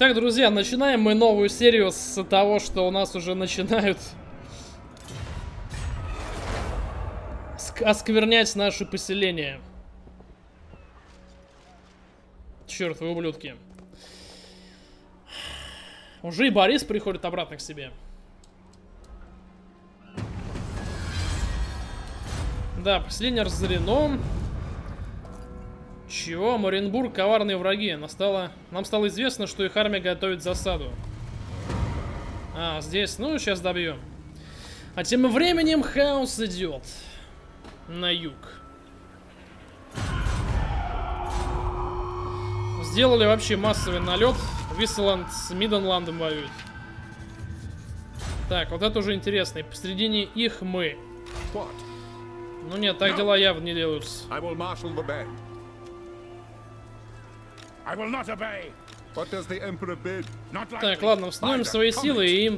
Так, друзья, начинаем мы новую серию с того, что у нас уже начинают осквернять наши поселения. Черт, вы ублюдки. Уже и Борис приходит обратно к себе. Да, поселение разорено. Чего? Маринбург, коварные враги. Нам стало известно, что их армия готовит засаду. А, здесь. Ну, сейчас добьем. А тем временем хаос идет на юг. Сделали вообще массовый налет. Виссенланд с Мидленландом воюет. Так, вот это уже интересно. И посредине их мы. Ну нет, так дела явно не делаются. Так, ладно, восстановим свои силы и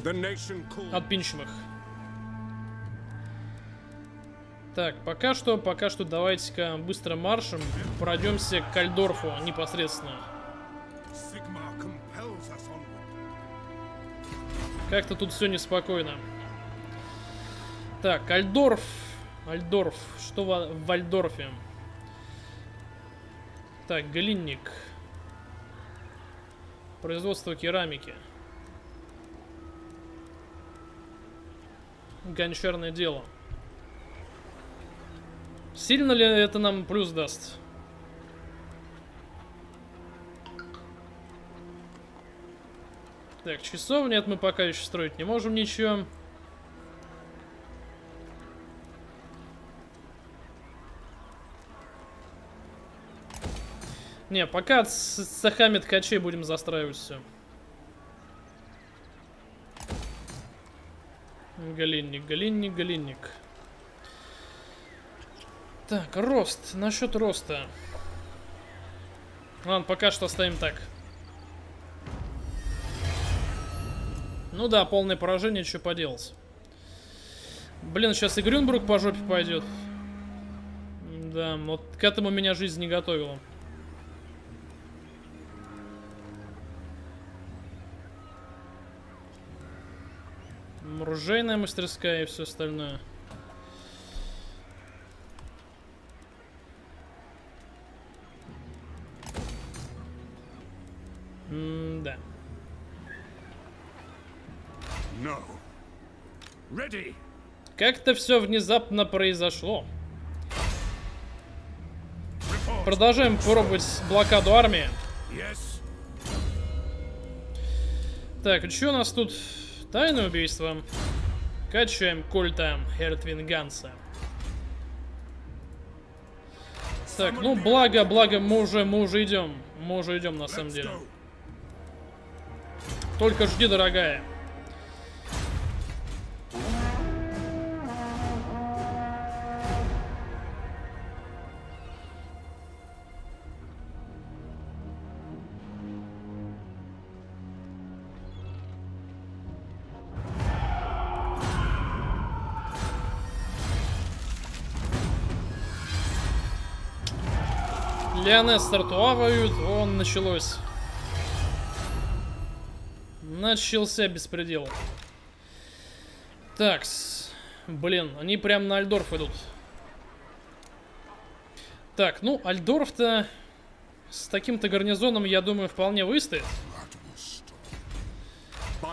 отпинчим их. Так, пока что давайте-ка быстро маршем пройдемся к Альдорфу непосредственно. Как-то тут все неспокойно. Так, Альдорф. Что в Альдорфе? Так, глинник. Производство керамики. Гончарное дело. Сильно ли это нам плюс даст? Так, часов нет, мы пока еще строить не можем ничего. Не, пока с цехами ткачей будем застраивать все. Галинник. Так, рост. Насчет роста. Ладно, пока что оставим так. Ну да, полное поражение, что поделать. Блин, сейчас и Грюнбург по жопе пойдет. Да, вот к этому меня жизнь не готовила. Оружейная мастерская и все остальное. Да. Как-то все внезапно произошло. Продолжаем пробовать блокаду армии. Так, что у нас тут? Тайное убийство. Качаем кольта Хертвинганса. Так, ну благо, мы уже идем. Мы уже идем на самом деле. Только жди, дорогая. Леонес с Артуа воюет, он началось. Начался беспредел. Так, блин, они прям на Альдорф идут. Так, ну Альдорф-то с таким-то гарнизоном, я думаю, вполне выстоит.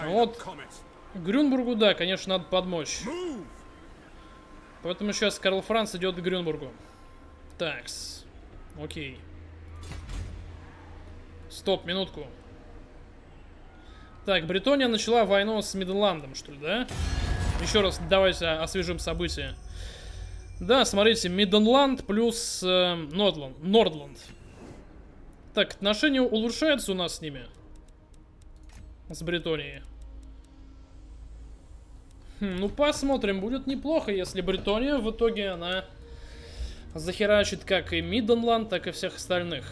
Вот Грюнбургу, да, конечно, надо подмочь. Поэтому сейчас Карл Франц идет к Грюнбургу. Такс. Окей. Стоп, минутку. Так, Бритония начала войну с Мидленландом, что ли, да? Еще раз давайте освежим события. Да, смотрите, Мидленланд плюс Нордланд. Так, отношения улучшаются у нас с ними. С Бритонией. Ну, посмотрим. Будет неплохо, если Бритония в итоге она... захерачит как и Мидленланд, так и всех остальных.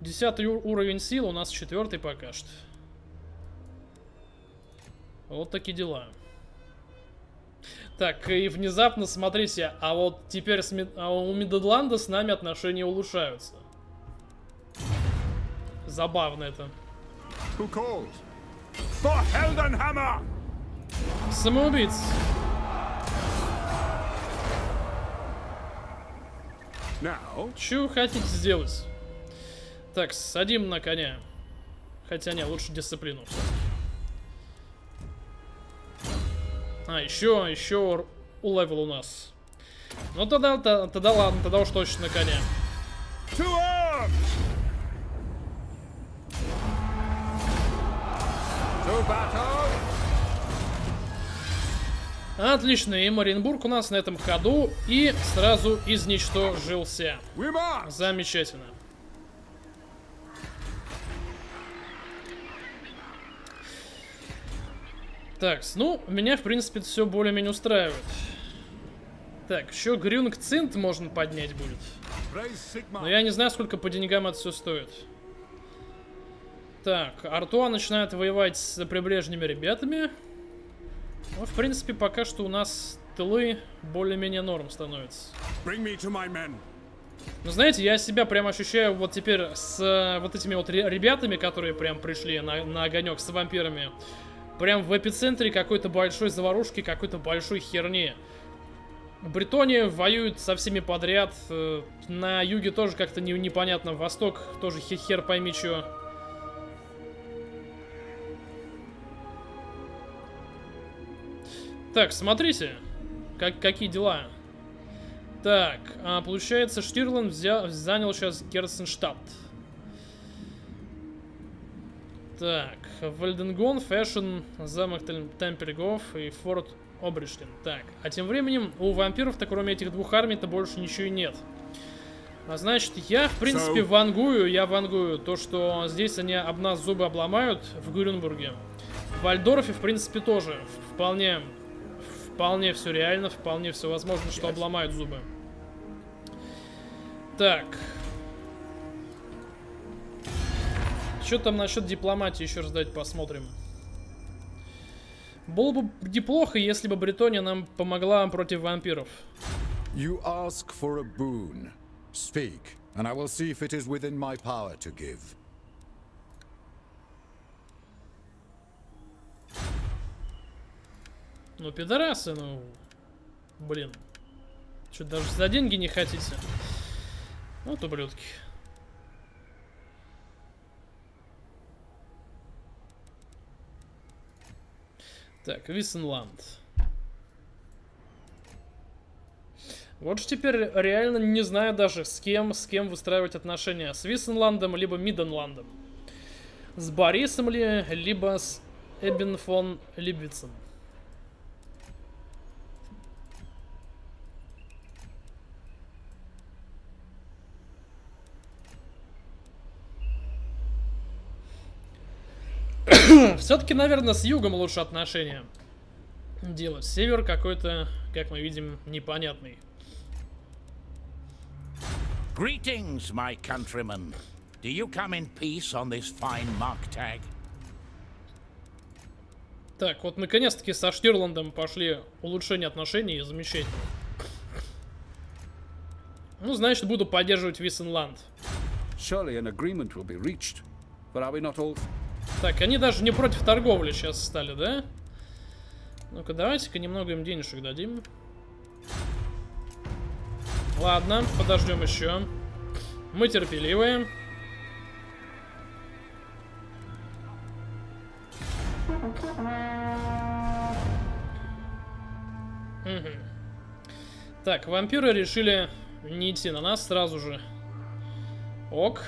10-й уровень сил, у нас 4-й пока что. Вот такие дела. Так, и внезапно, смотрите, а вот теперь у Мидленланда с нами отношения улучшаются. Забавно это. Самоубийц. Чего хотите сделать? Так, садим на коня. Хотя не, лучше дисциплину. А, еще уловил у нас. Ну тогда ладно, тогда уж точно на коня. Отлично, и Маринбург у нас на этом ходу, и сразу изничтожился. Замечательно. Так, ну, меня, в принципе, все более-менее устраивает. Так, еще Грюнг-Цинт можно поднять будет. Но я не знаю, сколько по деньгам это все стоит. Так, Артуа начинает воевать с прибрежными ребятами. Ну, в принципе, пока что у нас тылы более-менее норм становятся. Ну, знаете, я себя прям ощущаю вот теперь с вот этими вот ребятами, которые прям пришли на огонек с вампирами. Прям в эпицентре какой-то большой заварушки, какой-то большой херни. Бритония воюет со всеми подряд. На юге тоже как-то непонятно. Восток тоже хер пойми чего. Так, смотрите, какие дела. Так, получается, Штирланд занял сейчас Герценштадт. Так, Вальденгон, Фэшн, Замок Тампергов и Форд Обрештин. Так, а тем временем у вампиров-то кроме этих двух армий-то больше ничего и нет. А значит, я, в принципе, вангую то, что здесь они об нас зубы обломают в Грюнбурге. В Альдорфе, в принципе, тоже вполне... Вполне все реально, вполне все возможно, что обломают зубы. Так. Что там насчет дипломатии еще раз дать посмотрим. Было бы неплохо, если бы Бритония нам помогла против вампиров. You ask for a boon. Speak, and I will see if it is within my power to give. Ну, пидорасы, ну... Блин. Что, даже за деньги не хотите? Вот ублюдки. Так, Виссенланд. Вот же теперь реально не знаю даже, с кем выстраивать отношения. С Виссенландом, либо Мидленландом. С Борисом ли, либо с Эбенфон Либвицем. Все-таки, наверное, с югом лучше отношения делать. Север какой-то, как мы видим, непонятный. Greetings, my countrymen. Do you come in peace on this fine mark tag? Так, вот наконец-таки со Штирландом пошли улучшение отношений, замечательно. Ну, значит, буду поддерживать Виссенланд. Так, они даже не против торговли сейчас стали, да? Ну-ка, давайте-ка немного им денежек дадим. Ладно, подождем еще. Мы терпеливые. Угу. Так, вампиры решили не идти на нас сразу же. Ок.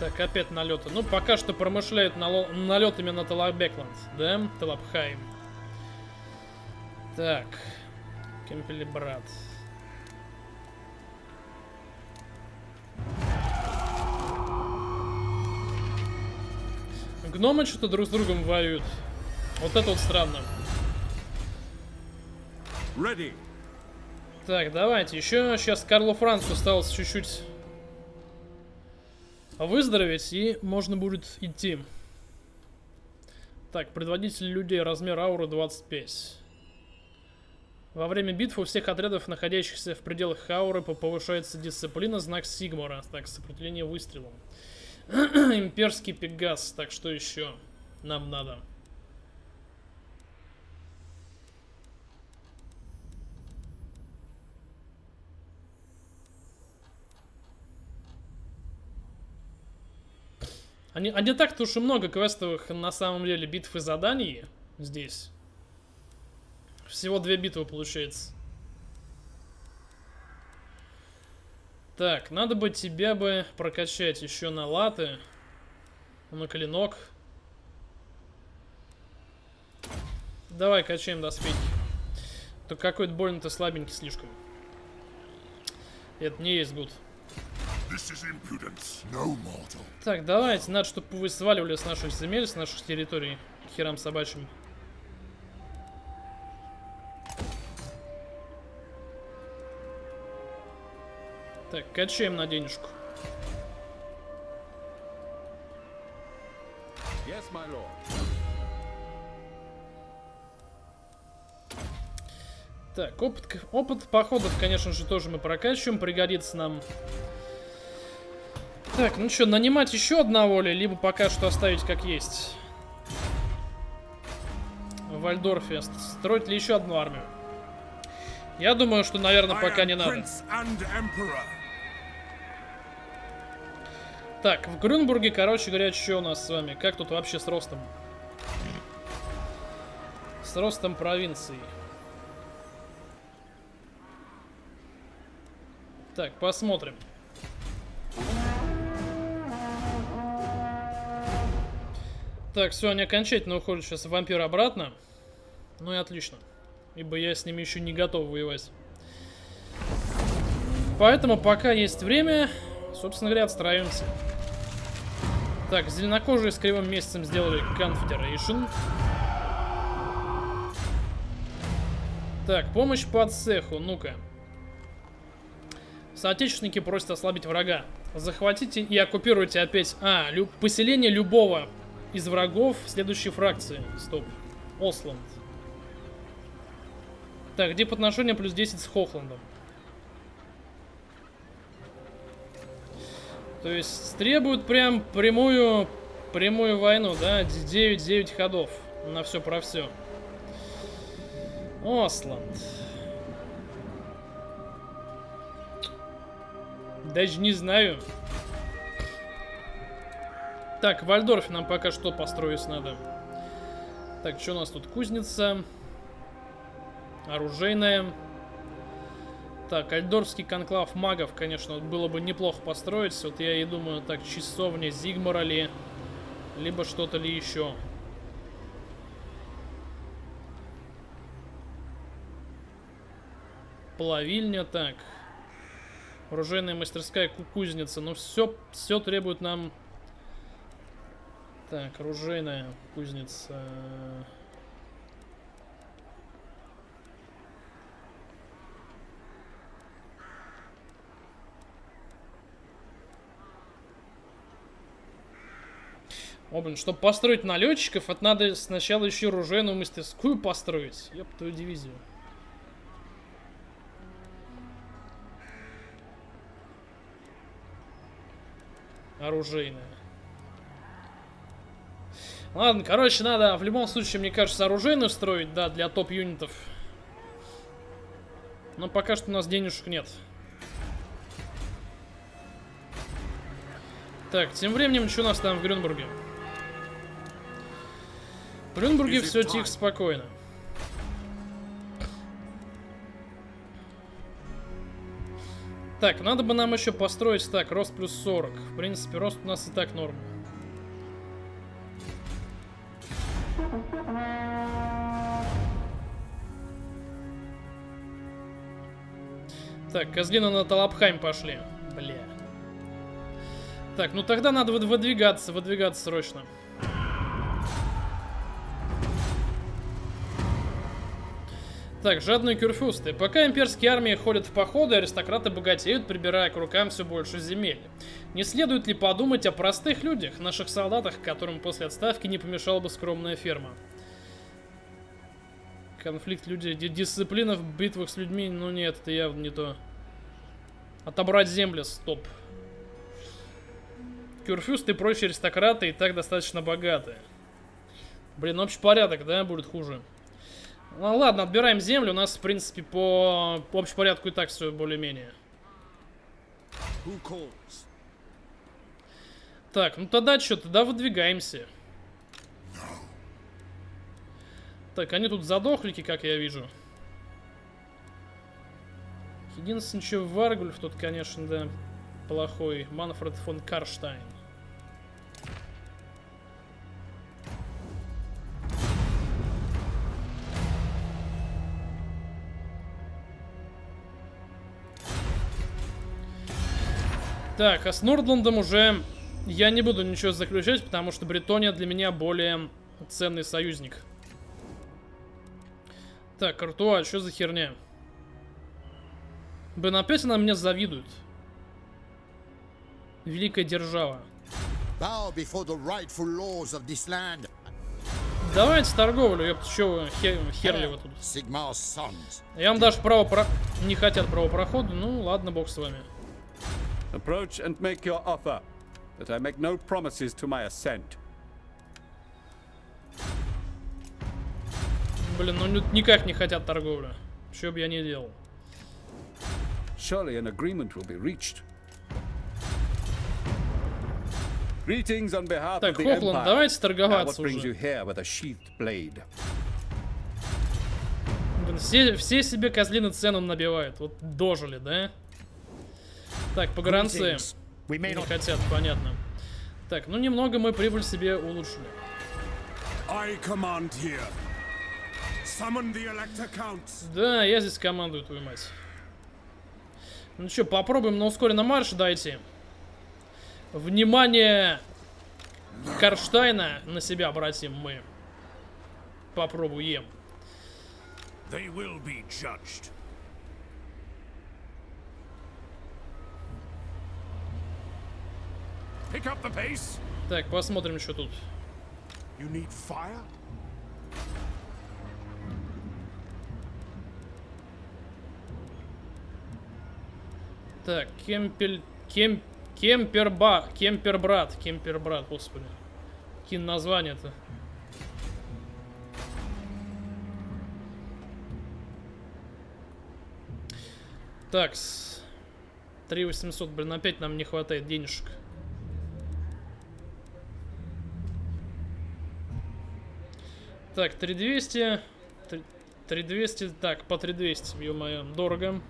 Так, опять налеты. Ну, пока что промышляют налетами на Талабекландс, да? Талабхайм. Так. Кемпели, брат. Гномы что-то друг с другом воюют. Вот это вот странно. Ready. Так, давайте. Еще сейчас Карлу Францу осталось чуть-чуть... выздороветь, и можно будет идти. Так, предводитель людей, размер ауры 25. Во время битв у всех отрядов, находящихся в пределах Хауры, повышается дисциплина, знак Сигмара. Так, сопротивление выстрелам. Имперский Пегас. Так, что еще нам надо? А не так-то уж и много квестовых, на самом деле, битв и заданий здесь. Всего 2 битвы получается. Так, надо бы тебя бы прокачать еще на латы. На клинок. Давай, качаем доспехи. То какой-то больно-то слабенький слишком. Это не есть гуд. Так, давайте, надо, чтобы вы сваливали с наших земель, с наших территорий. К херам собачьим. Так, качаем на денежку. Yes, my lord. Так, опыт походов, конечно же, тоже мы прокачиваем. Пригодится нам. Так, ну что, нанимать еще одного ли, либо пока что оставить как есть? В Альдорфе строить ли еще одну армию? Я думаю, что, наверное, пока не надо. Так, в Грюнбурге, короче говоря, что у нас с вами? Как тут вообще с ростом? С ростом провинции. Так, посмотрим. Так, все, они окончательно уходят сейчас в вампир обратно. Ну и отлично. Ибо я с ними еще не готов воевать. Поэтому пока есть время, собственно говоря, отстраиваемся. Так, зеленокожие с кривым месяцем сделали Confederation. Так, помощь по цеху, ну-ка. Соотечественники просят ослабить врага. Захватите и оккупируйте опять... А, поселение любого из врагов следующей фракции. Стоп. Осланд. Так, где подношение плюс 10 с Хохландом? То есть требуют прям прямую войну, да? 9 ходов на все про все. Осланд. Даже не знаю. Так, в Вальдорфе нам пока что построить надо. Так, что у нас тут? Кузница. Оружейная. Так, альдорфский конклав магов, конечно, было бы неплохо построить. Вот я и думаю, так, часовня Зигмара ли, либо что-то ли еще. Плавильня, так. Оружейная мастерская, кузница. Ну, все требует нам... Так, оружейная кузница... О, блин, чтобы построить налетчиков, это надо сначала еще оружейную мастерскую построить. Ёб твою дивизию. Оружейная. Ладно, короче, надо в любом случае, мне кажется, оружейную строить, да, для топ-юнитов. Но пока что у нас денежек нет. Так, тем временем, что у нас там в Грюнбурге? В Грюнбурге все тихо, спокойно. Так, надо бы нам еще построить, так, рост плюс 40. В принципе, рост у нас и так норм. Так, козлина на Талабхайм пошли. Бля. Так, ну тогда надо выдвигаться срочно. Так, жадные кюрфюсты. Пока имперские армии ходят в походы, аристократы богатеют, прибирая к рукам все больше земель. Не следует ли подумать о простых людях, наших солдатах, которым после отставки не помешала бы скромная ферма? Конфликт людей. Дисциплина в битвах с людьми. Ну нет, это явно не то. Отобрать земли. Стоп. Кюрфюст и прочие аристократы и так достаточно богаты. Блин, общий порядок, да, будет хуже. Ну ладно, отбираем землю. У нас, в принципе, по общепорядку и так все более-менее. Так, ну тогда что, тогда выдвигаемся. Так, они тут задохлики, как я вижу. Единственное, что Варгульф тут, конечно, да, плохой. Манфред фон Карштайн. Так, а с Нордландом уже я не буду ничего заключать, потому что Бритония для меня более ценный союзник. Так, Артуа, что за херня? Блин, опять она мне завидует. Великая держава. Давайте торговлю, ёпта, чё вы, херли вы тут. Я вам даже не хотят правопрохода, ну ладно, бог с вами. Approach and make your offer, that I make no promises to my assent. Блин, ну никак не хотят торговлю. Что бы я ни делал. Surely an agreement will be reached. Greetings on behalf of the Empire. Так, Хохланд, давайте торговаться уже. Блин, все себе козлины цену набивают. Вот дожили, да? Так, погранцы не хотят, понятно. Так, ну немного мы прибыль себе улучшили. Да, я здесь командую, твою мать. Ну что, попробуем на ускоренном марше дойти. Внимание Карштайна на себя обратим мы. Попробуем. Так, посмотрим, что тут. Так, Кемпербрат, господи. Какие названия-то? Такс. 3800, блин, опять нам не хватает денежек. Так, 3200. 3200, так, по 3200, ё-моё, дорого.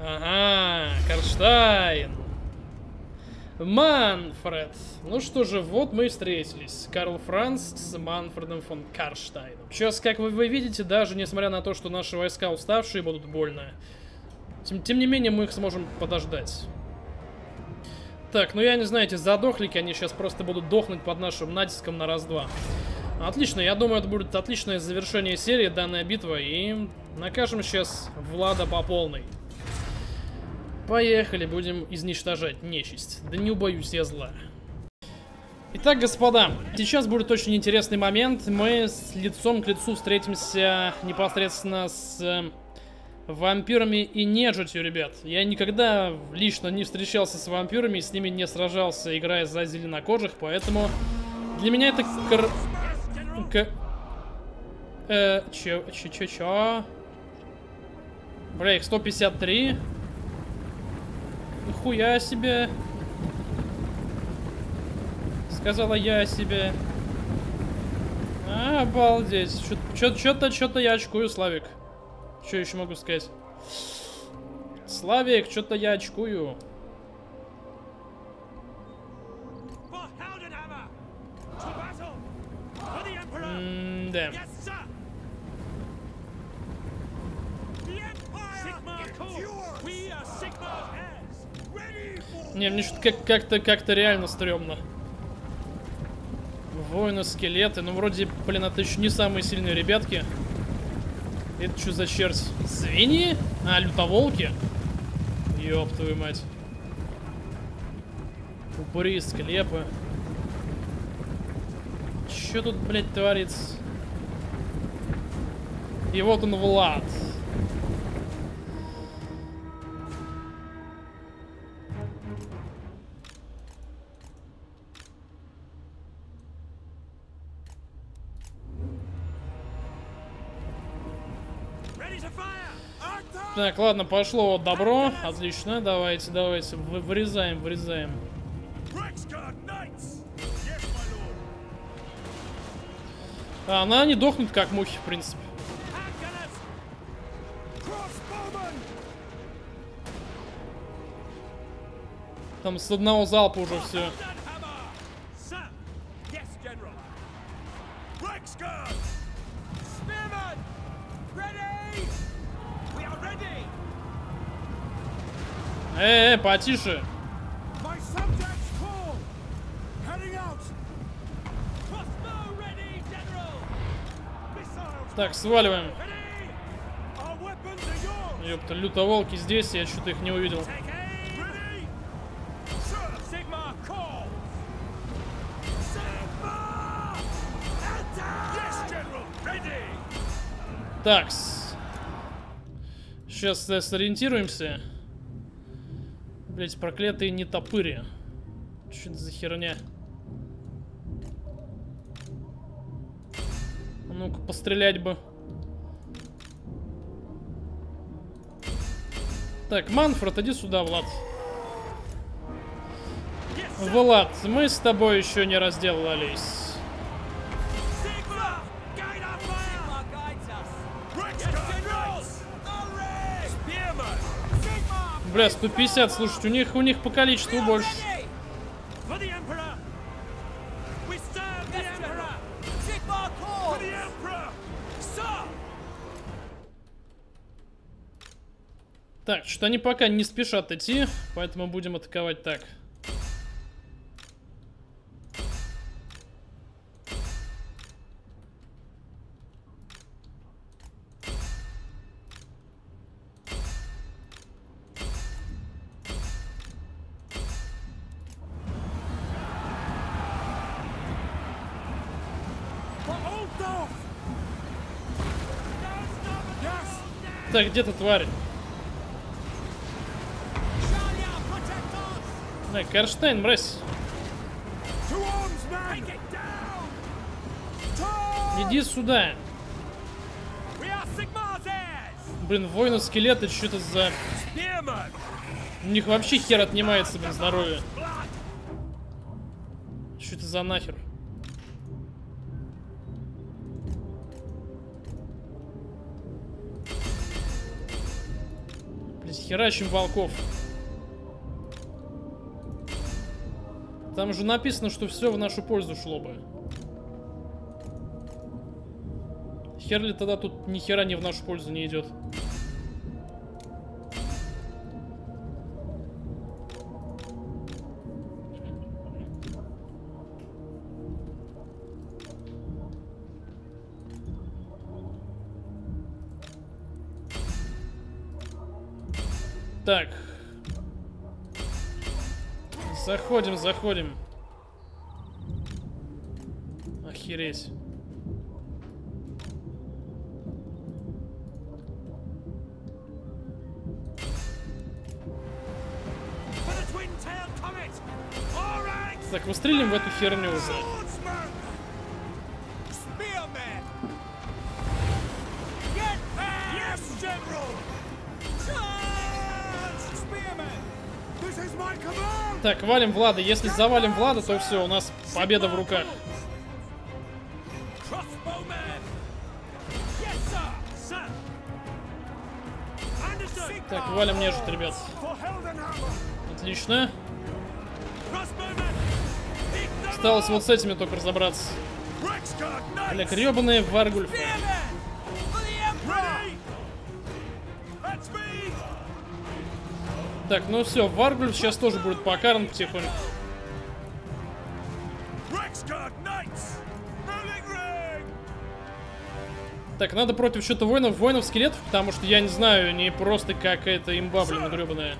Ага, Карштайн. Манфред. Ну что же, вот мы и встретились. Карл Франц с Манфредом фон Карштайном. Сейчас, как вы видите, даже несмотря на то, что наши войска уставшие, будут больно. Тем не менее, мы их сможем подождать. Так, ну я не знаю, эти задохлики, они сейчас просто будут дохнуть под нашим натиском на раз-два. Отлично, я думаю, это будет отличное завершение серии, данная битва. И накажем сейчас Влада по полной. Поехали, будем изничтожать нечисть. Да не убоюсь я зла. Итак, господа, сейчас будет очень интересный момент. Мы с лицом к лицу встретимся непосредственно с вампирами и нежитью, ребят. Я никогда лично не встречался с вампирами, с ними не сражался, играя за зеленокожих, поэтому для меня это... Бля, их 153... Хуя себе. Сказала я себе. А, обалдеть. Что-то я очкую, Славик. Что еще могу сказать? Славик, что-то я очкую. Да. Не, мне что-то как-то реально стрёмно. Воины, скелеты. Ну, вроде, блин, это еще не самые сильные ребятки. Это что за черт? Свиньи? А, лютоволки? Ёб твою мать. Упыри, склепы. что тут, блядь, творится? И вот он, Влад. Так, ладно, пошло добро. Отлично, давайте, давайте. Вырезаем, вырезаем. А, она не дохнет, как мухи, в принципе. Там с одного залпа уже все. Потише. Так, сваливаем. Ёпта, лютоволки здесь, я что-то их не увидел. Так, сейчас сориентируемся. Блять, проклятые нетопыри. Что это за херня? Ну-ка, пострелять бы. Так, Манфред, иди сюда, Влад. Влад, мы с тобой еще не разделались. Бля, 150, слушайте, у них по количеству больше. Так, что-то они пока не спешат идти, поэтому будем атаковать так. Так, где-то тварь. Так, Карштайн, мразь. Иди сюда. Блин, воины-скелеты, что это за... У них вообще хер отнимается, блин, здоровье. Что это за нахер? Херачим волков. Там же написано, что все в нашу пользу шло бы. Хер ли тогда тут ни хера не в нашу пользу не идет. Так. Заходим, заходим. Охереть. Так, выстрелим в эту херню уже. Так, валим Влада. Если завалим Влада, то все, у нас победа в руках. Так, валим нежить, ребят. Отлично. Осталось вот с этими только разобраться. Бля, гребаные Варгульфы. Так, ну все, Варгульф сейчас тоже будет покаран потихоньку. Так, надо против что-то воинов-скелетов, потому что я не знаю, не просто какая-то имба, блин, гребаная.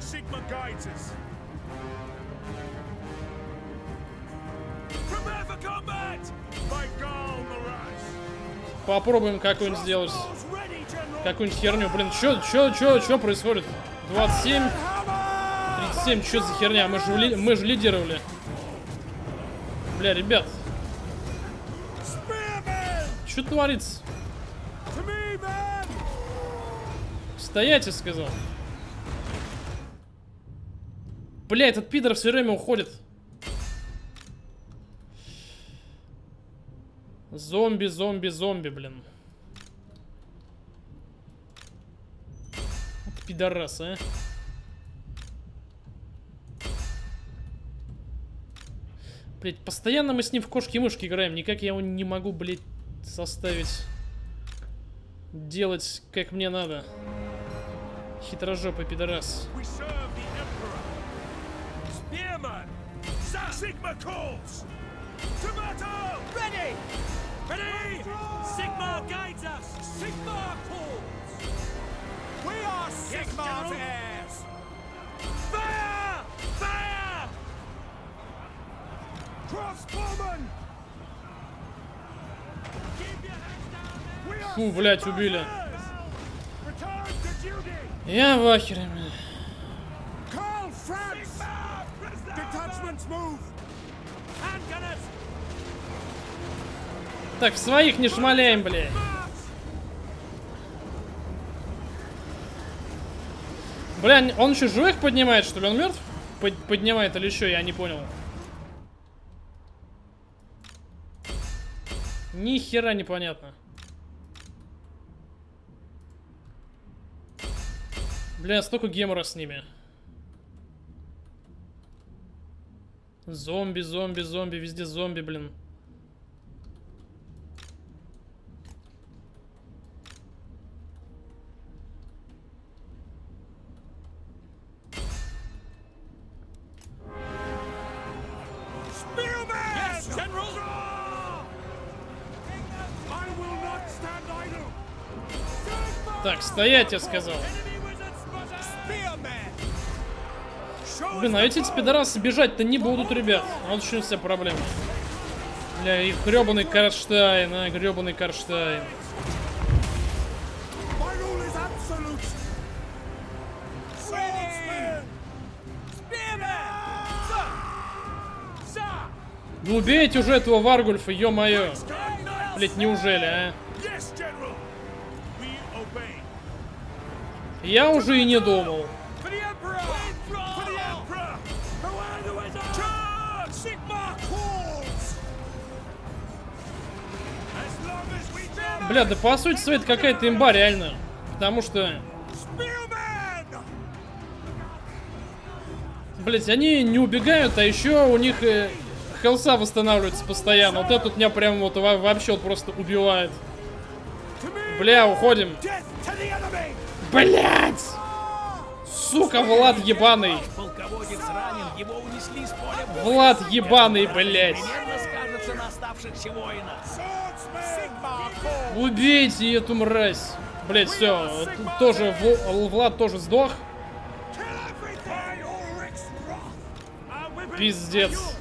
Попробуем какую-нибудь сделать. Какую-нибудь херню. Блин, что происходит? 27. 37, что за херня? Мы же лидировали. Бля, ребят. Что творится? Стоять, я сказал. Бля, этот пидор все время уходит. Зомби, зомби, зомби, блин. Вот пидорас, а. Блять, постоянно мы с ним в кошки-мышки играем. Никак я его не могу, блять, составить. Делать, как мне надо. Хитрожопый пидорас. Фу, блять, убили. Я в ахере. Так, своих не шмаляем, блядь. Бля, он еще живых поднимает, что ли? Он мертв? Поднимает или еще? Я не понял. Ни хера непонятно. Бля, столько гемора с ними. Зомби, зомби, зомби, везде зомби, блин. Так, стоять, я сказал. Блин, а эти пидорасы бежать-то не будут, ребят. Вот еще вся проблема. Бля, и гребаный Карштайн, а, гребаный Карштайн. Ну убейте уже этого Варгульфа, ё-моё. Блять, неужели, а? Я уже и не думал. Бля, да по сути своей какая-то имба реально. Потому что... Блять, они не убегают, а еще у них хелса восстанавливается постоянно. Вот этот меня прям вот вообще вот просто убивает. Бля, уходим. Блять! Сука, Влад ебаный! Полководец ранен, его унесли с поля боя. Влад ебаный, блять! Убейте эту мразь! Блять, все, тоже Влад тоже сдох. Пиздец.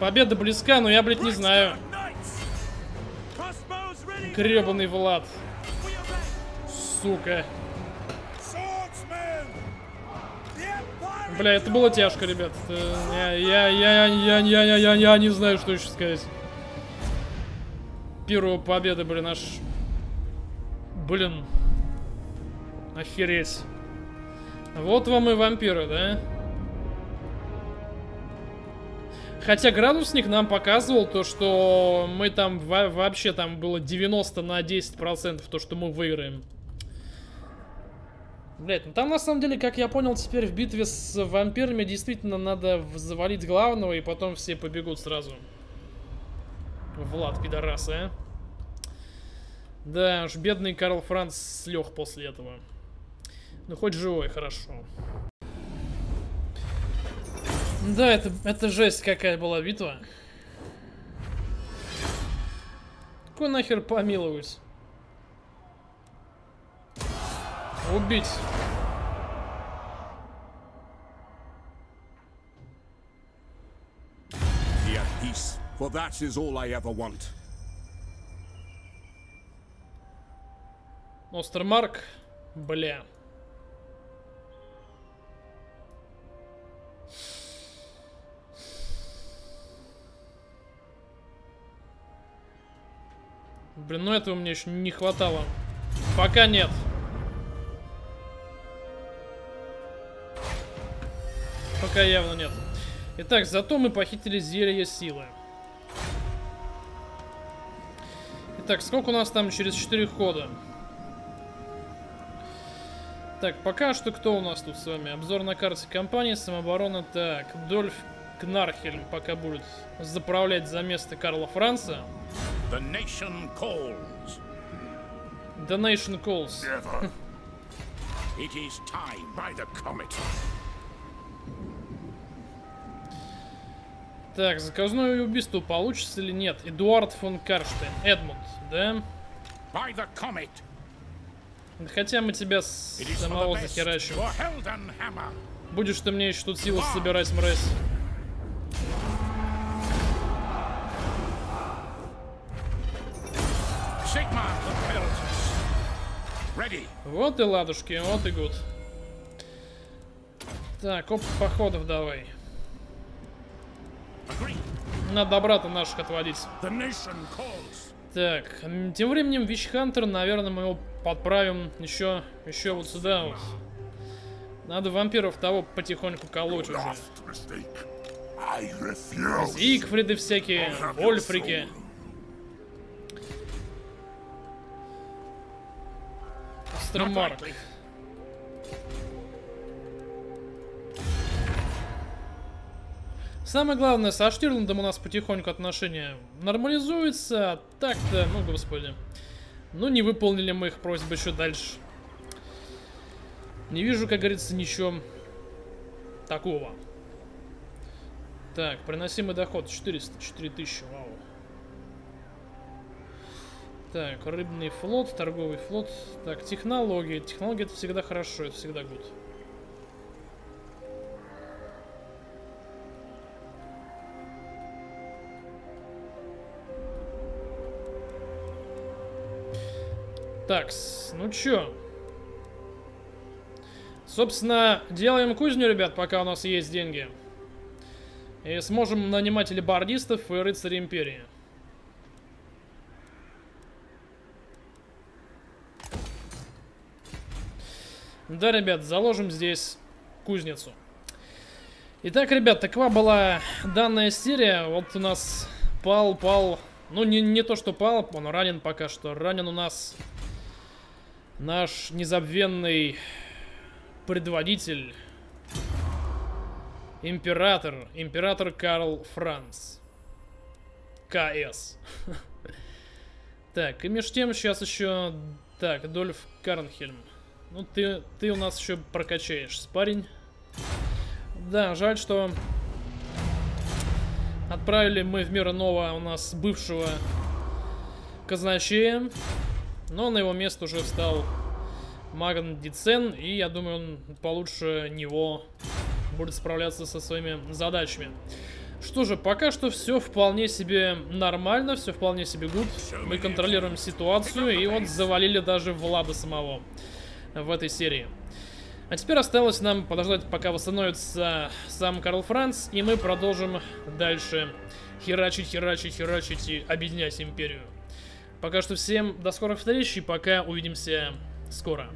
Победа близка, но я, блядь, не знаю. Гребаный Влад. Сука. Бля, это было тяжко, ребят. Я не знаю, что еще сказать. Первая победа, блин, аж... Блин. Охереть. Вот вам и вампиры, да? Хотя градусник нам показывал то, что мы там вообще там было 90 на 10% то, что мы выиграем. Блять, ну там на самом деле, как я понял, теперь в битве с вампирами действительно надо завалить главного, и потом все побегут сразу. Влад, пидорас, а? Да уж, бедный Карл Франц слег после этого. Ну хоть живой, хорошо. Да, это жесть какая была битва. Какой нахер помиловать? Убить. For that is all I ever want. Остермарк, бля. Блин, ну этого мне еще не хватало. Пока нет. Пока явно нет. Итак, зато мы похитили зелье силы. Так, сколько у нас там через 4 хода? Так, пока что кто у нас тут с вами? Обзор на карте компании, самооборона. Так, Дольф Кнархель пока будет заправлять за место Карла Франца. The nation calls. The nation calls. It is time by the comet. Так, заказное убийство получится или нет? Эдуард фон Карштайн. Эдмунд, да? Хотя мы тебя самого захерачим. Будешь ты мне еще тут силы собирать, мразь. Вот и ладушки, вот и гуд. Так, оп, походов давай. Надо обратно наших отводить. Так, тем временем Вичхантер, наверное, мы его подправим еще вот сюда вот. Надо вампиров того потихоньку колоть уже. Зигфриды всякие, Ольфрики. Остермарк. Самое главное, со Штирландом у нас потихоньку отношения нормализуются, а так-то, ну господи. Ну не выполнили мы их просьбы еще дальше. Не вижу, как говорится, ничего такого. Так, приносимый доход 404 тысячи, вау. Так, рыбный флот, торговый флот. Так, технологии. Технологии это всегда хорошо, это всегда good. Так, ну чё? Собственно, делаем кузню, ребят, пока у нас есть деньги. И сможем нанимать либардистов и рыцарей империи. Да, ребят, заложим здесь кузницу. Итак, ребят, такова была данная серия. Вот у нас пал. Ну, не то, что пал, он ранен пока что. Ранен у нас... наш незабвенный предводитель, император Карл Франц. КС. Так, и между тем сейчас еще... Так, Дольф Карнхельм. Ну, ты у нас еще прокачаешься, парень. Да, жаль, что отправили мы в мир иного у нас бывшего казначея. Но на его место уже встал Маган Дицен, и я думаю, он получше него будет справляться со своими задачами. Что же, пока что все вполне себе нормально, все вполне себе good. Мы контролируем ситуацию, и вот завалили даже Влада самого в этой серии. А теперь осталось нам подождать, пока восстановится сам Карл Франц, и мы продолжим дальше херачить и объединять империю. Пока что всем до скорых встреч и пока увидимся скоро.